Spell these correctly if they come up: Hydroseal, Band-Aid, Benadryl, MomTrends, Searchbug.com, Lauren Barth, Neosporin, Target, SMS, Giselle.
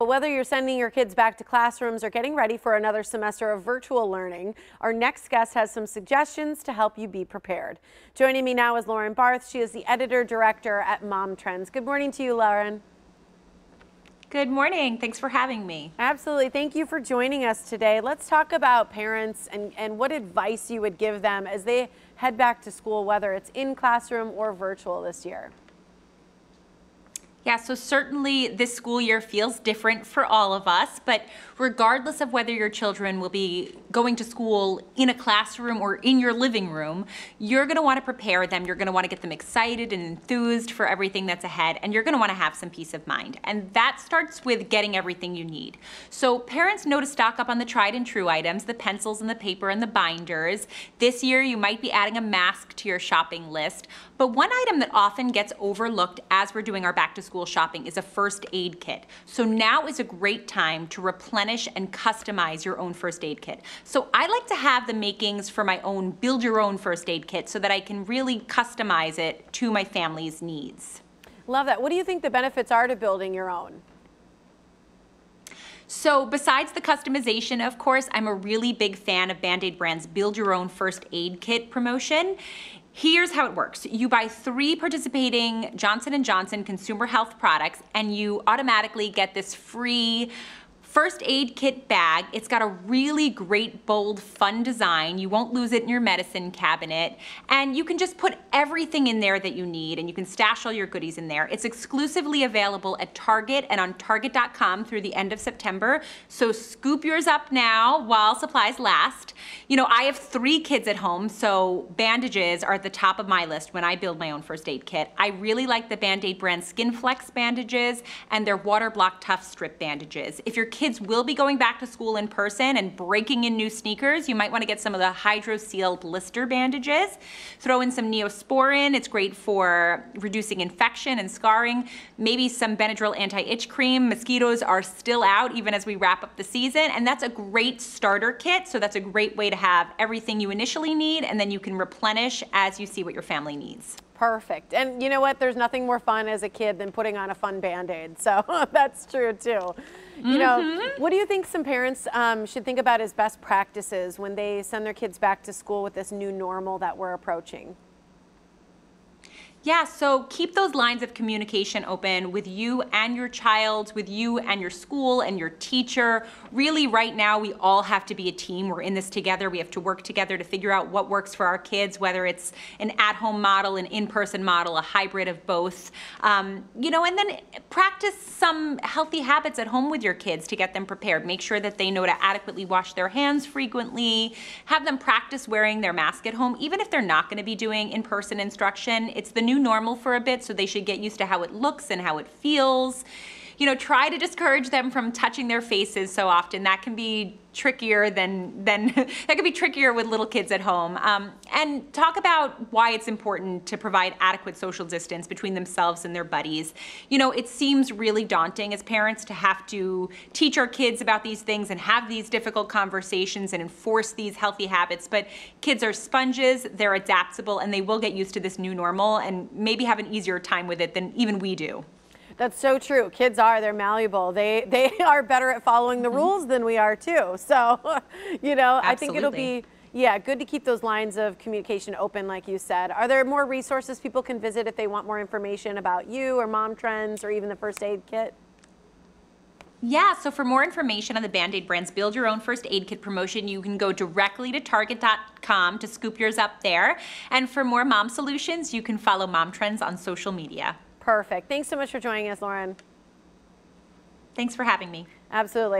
Whether you're sending your kids back to classrooms or getting ready for another semester of virtual learning, our next guest has some suggestions to help you be prepared. Joining me now is Lauren Barth. She is the editor-director at MomTrends. Good morning to you, Lauren. Good morning. Thanks for having me. Absolutely. Thank you for joining us today. Let's talk about parents and what advice you would give them as they head back to school, whether it's in classroom or virtual this year. Yeah, so certainly this school year feels different for all of us, but regardless of whether your children will be going to school in a classroom or in your living room, you're gonna wanna prepare them, you're gonna wanna get them excited and enthused for everything that's ahead, and you're gonna wanna have some peace of mind. And that starts with getting everything you need. So parents know to stock up on the tried and true items, the pencils and the paper and the binders. This year you might be adding a mask to your shopping list, but one item that often gets overlooked as we're doing our back to school shopping is a first aid kit. So now is a great time to replenish and customize your own first aid kit. So I like to have the makings for my own build your own first aid kit so that I can really customize it to my family's needs. Love that. What do you think the benefits are to building your own? So besides the customization, of course, I'm a really big fan of Band-Aid brand's Build Your Own First Aid Kit promotion. Here's how it works. You buy 3 participating Johnson & Johnson consumer health products and you automatically get this free first aid kit bag. It's got a really great, bold, fun design. You won't lose it in your medicine cabinet. And you can just put everything in there that you need and you can stash all your goodies in there. It's exclusively available at Target and on Target.com through the end of September. So scoop yours up now while supplies last. You know, I have 3 kids at home, so bandages are at the top of my list when I build my own first aid kit. I really like the Band-Aid brand Skin Flex bandages and their Water Block Tough Strip bandages. If your kids will be going back to school in person and breaking in new sneakers, you might want to get some of the Hydroseal blister bandages. Throw in some Neosporin, it's great for reducing infection and scarring. Maybe some Benadryl anti-itch cream. Mosquitoes are still out even as we wrap up the season, and that's a great starter kit, so that's a great way to have everything you initially need and then you can replenish as you see what your family needs. Perfect. And you know what? There's nothing more fun as a kid than putting on a fun Band-Aid. So that's true too. You know, what do you think some parents should think about as best practices when they send their kids back to school with this new normal that we're approaching? Yeah, so keep those lines of communication open with you and your child, with you and your school and your teacher. Really, right now, we all have to be a team. We're in this together. We have to work together to figure out what works for our kids, whether it's an at-home model, an in-person model, a hybrid of both. You know, and then practice some healthy habits at home with your kids to get them prepared. Make sure that they know to adequately wash their hands frequently. Have them practice wearing their mask at home, even if they're not going to be doing in-person instruction. It's the new normal for a bit, so they should get used to how it looks and how it feels. You know, try to discourage them from touching their faces so often. That can be trickier that could be trickier with little kids at home. And talk about why it's important to provide adequate social distance between themselves and their buddies. You know, it seems really daunting as parents to have to teach our kids about these things and have these difficult conversations and enforce these healthy habits, but kids are sponges, they're adaptable, and they will get used to this new normal and maybe have an easier time with it than even we do. That's so true. Kids are, they're malleable. They are better at following the rules than we are too. So, you know, absolutely. I think it'll be, yeah, good to keep those lines of communication open like you said. Are there more resources people can visit if they want more information about you or MomTrends or even the first aid kit? Yeah, so for more information on the Band-Aid brand's Build Your Own First Aid Kit promotion, you can go directly to Target.com to scoop yours up there. And for more mom solutions, you can follow MomTrends on social media. Perfect. Thanks so much for joining us, Lauren. Thanks for having me. Absolutely.